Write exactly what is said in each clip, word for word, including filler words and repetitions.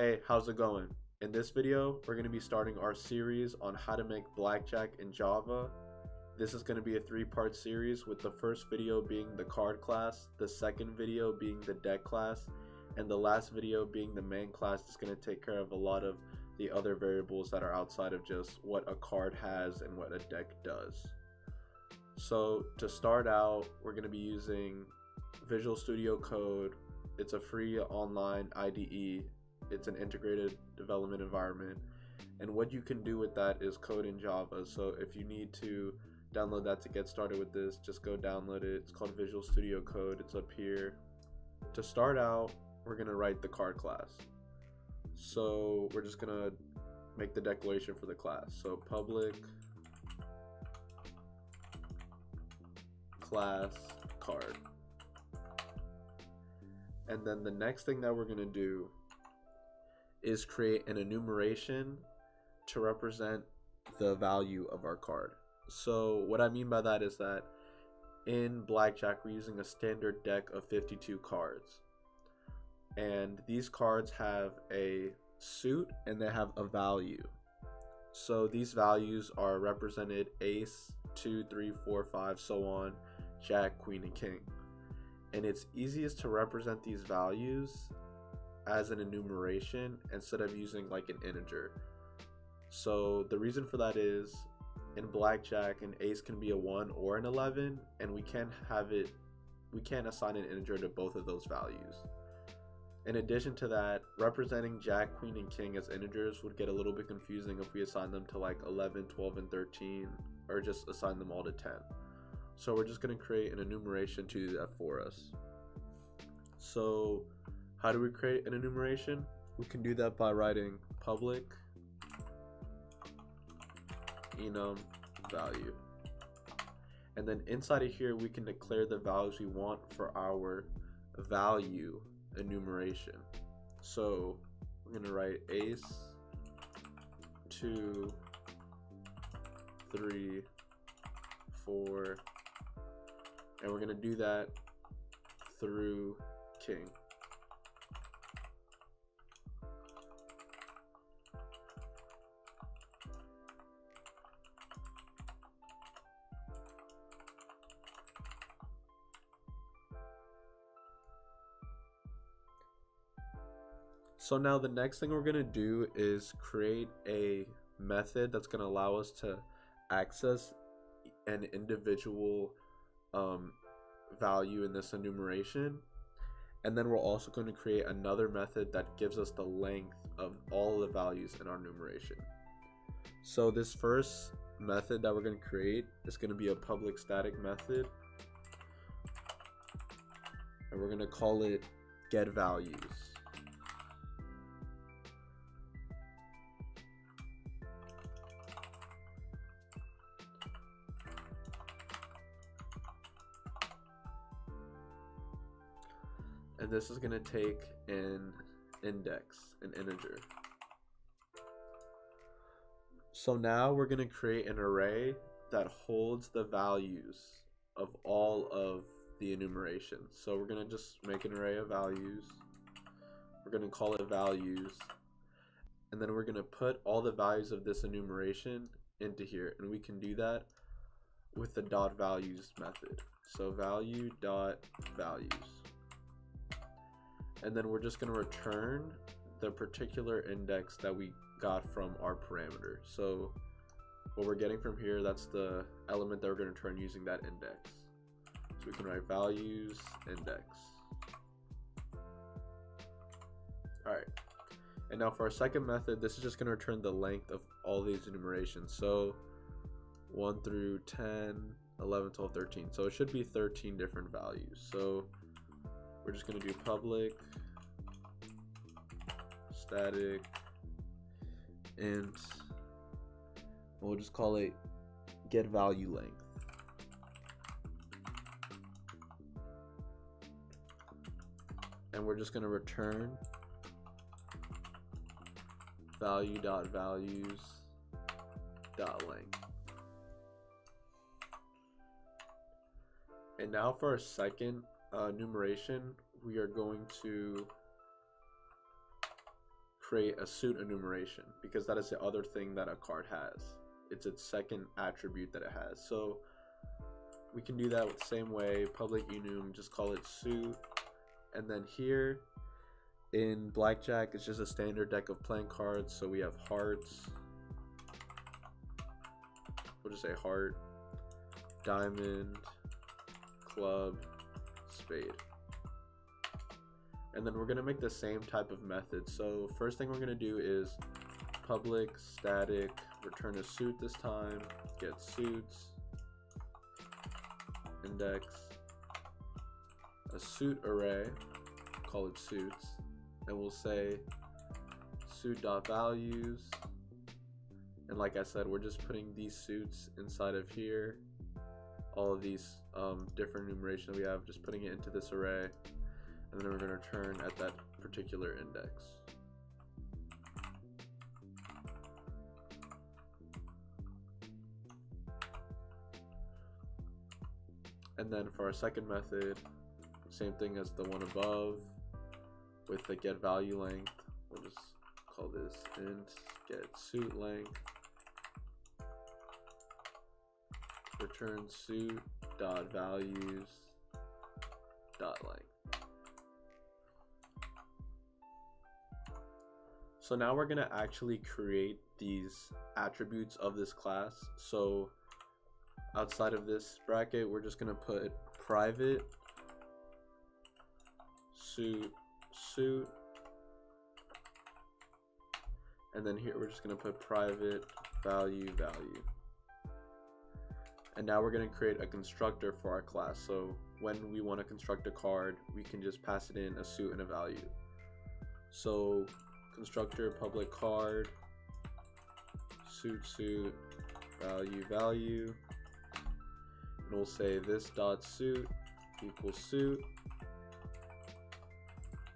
Hey, how's it going? In this video, we're going to be starting our series on how to make blackjack in Java. This is going to be a three-part series, with the first video being the card class, the second video being the deck class, and the last video being the main class that's going to take care of a lot of the other variables that are outside of just what a card has and what a deck does. So to start out, we're going to be using Visual Studio Code. It's a free online I D E. It's an integrated development environment, and what you can do with that is code in Java. So if you need to download that to get started with this, just go download it. It's called Visual Studio Code. It's up here. To start out, we're going to write the card class. So we're just going to make the declaration for the class. So public class card. And then the next thing that we're going to do is create an enumeration to represent the value of our card. So what I mean by that is that in blackjack, we're using a standard deck of fifty-two cards, and these cards have a suit and they have a value. So these values are represented ace, two, three, four, five, so on, jack, queen, and king. And it's easiest to represent these values as an enumeration instead of using like an integer. So the reason for that is in blackjack, an ace can be a one or an eleven, and we can't have it we can't assign an integer to both of those values. In addition to that, representing jack, queen, and king as integers would get a little bit confusing if we assign them to like eleven, twelve, and thirteen, or just assign them all to ten. So we're just going to create an enumeration to do that for us. So how do we create an enumeration? We can do that by writing public enum value. And then inside of here, we can declare the values we want for our value enumeration. So we're gonna write ace, two, three, four, and we're gonna do that through king. So now the next thing we're going to do is create a method that's going to allow us to access an individual um, value in this enumeration. And then we're also going to create another method that gives us the length of all the values in our enumeration. So this first method that we're going to create is going to be a public static method, and we're going to call it getValues. And this is going to take an index, an integer. So now we're going to create an array that holds the values of all of the enumeration. So we're going to just make an array of values. We're going to call it values. And then we're going to put all the values of this enumeration into here. And we can do that with the dot values method. So value dot values. And then we're just going to return the particular index that we got from our parameter. So what we're getting from here, that's the element that we're going to return using that index. So we can write values index. All right. And now for our second method, this is just going to return the length of all these enumerations. So one through ten, eleven, twelve, thirteen. So it should be thirteen different values. So we're just going to do public static int, we'll just call it get value length. And we're just going to return value.values.length. And now for our second Uh, enumeration, we are going to create a suit enumeration, because that is the other thing that a card has. It's its second attribute that it has. So we can do that with the same way, public enum, just call it suit. And then here in Blackjack, it's just a standard deck of playing cards. So we have hearts. We'll just say heart, diamond, club, spade. And then we're gonna make the same type of method. So first thing we're gonna do is public static return a suit this time, get suits, index, a suit array, call it suits, and we'll say suit.values. And like I said, we're just putting these suits inside of here, all of these um, different numeration that we have, just putting it into this array, and then we're going to return at that particular index. And then for our second method, same thing as the one above with the get value length, we'll just call this int get suit length, return suit dot values dot length. So now we're gonna actually create these attributes of this class. So outside of this bracket, we're just gonna put private suit suit, and then here we're just gonna put private value value. And now we're gonna create a constructor for our class. So when we wanna construct a card, we can just pass it in a suit and a value. So constructor public card, suit suit, value value, and we'll say this dot suit equals suit,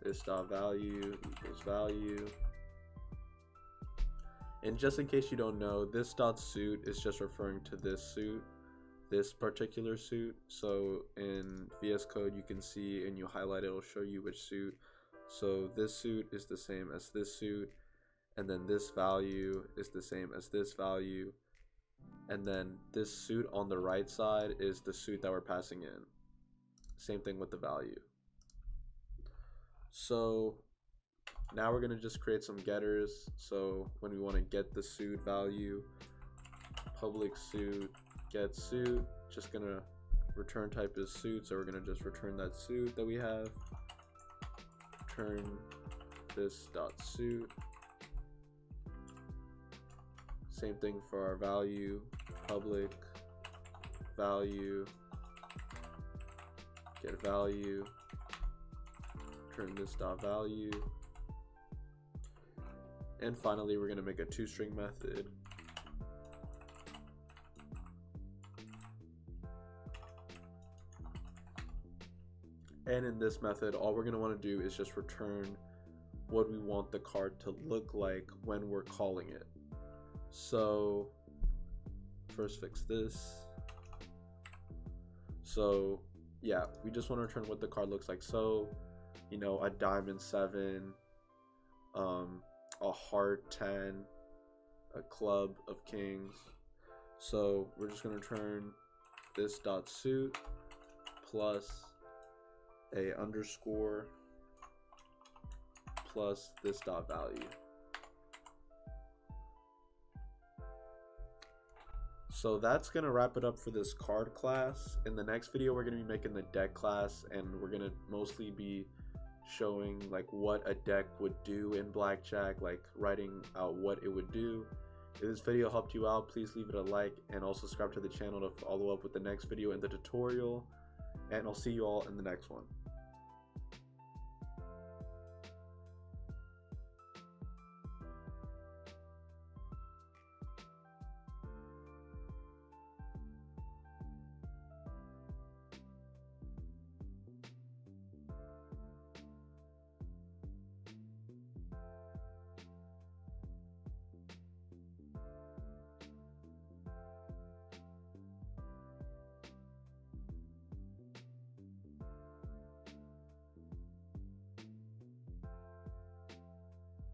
this dot value equals value. And just in case you don't know, this dot suit is just referring to this suit, this particular suit. So in V S Code, you can see and you highlight, it'll show you which suit. So this suit is the same as this suit, and then this value is the same as this value, and then this suit on the right side is the suit that we're passing in. Same thing with the value. So now we're gonna just create some getters. So when we wanna get the suit value, public suit, get suit, just gonna return type is suit. So we're gonna just return that suit that we have. Return this dot suit. Same thing for our value, public value, get value, return this dot value. And finally, we're going to make a two-string method. And in this method, all we're going to want to do is just return what we want the card to look like when we're calling it. So first fix this. So yeah, we just want to return what the card looks like. So, you know, a diamond seven, um, a heart ten, a club of kings. So we're just going to return this dot suit plus a underscore plus this dot value. So that's going to wrap it up for this card class. In the next video, we're going to be making the deck class, and we're going to mostly be showing like what a deck would do in Blackjack, like writing out what it would do. If this video helped you out, please leave it a like, and also subscribe to the channel to follow up with the next video and the tutorial, and I'll see you all in the next one.